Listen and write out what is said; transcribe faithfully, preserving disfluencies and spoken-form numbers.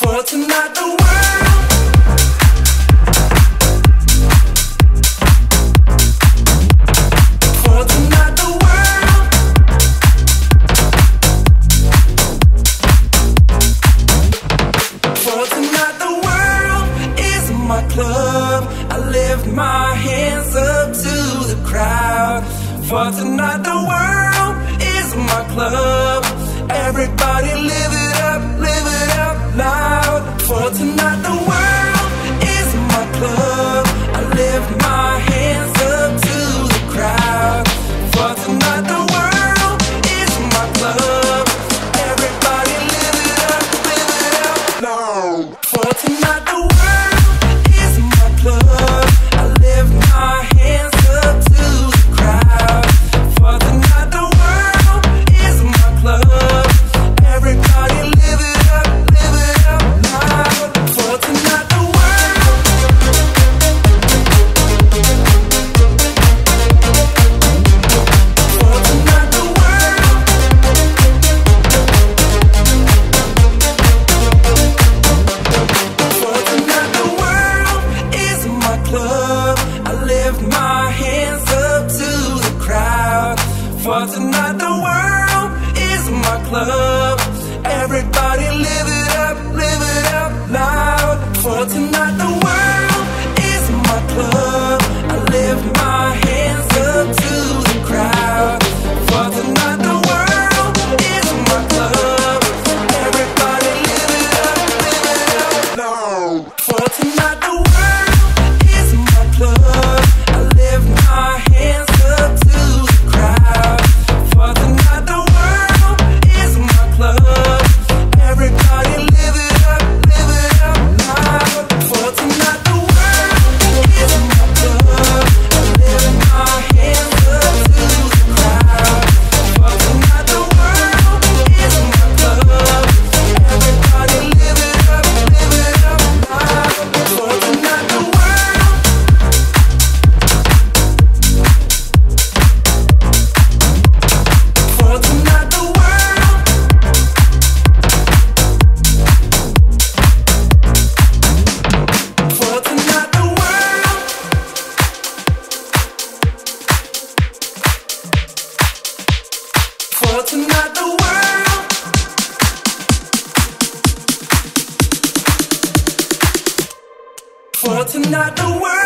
For tonight the world club, I lift my hands up to the crowd. For tonight the world is my club. Everybody live it up, live it up loud. For tonight the world is my club. I lift my hands up to the crowd. For tonight the world is my club. Everybody live it up, live it up loud. For tonight the world love, I lift my hands up to the crowd. For the night the world is my club. Everybody live it up, live it up loud. For tonight the world. For tonight the world. For tonight the world is my club. I lift my hands up to the crowd. For tonight the world is my club. Everybody live it up, live it up loud. For tonight the world is my club. I lift my hands up to the crowd. For tonight the world is my club. Everybody live it up, live it up loud. For tonight the world club, I lift my hands up to the crowd. For the night the world is my club. Everybody live it up, live it up loud. For tonight the world is my club. I lift my hands up to the crowd. For tonight the world is my club. Everybody live it up, live it up loud. For tonight the world. For tonight the world. For tonight the world.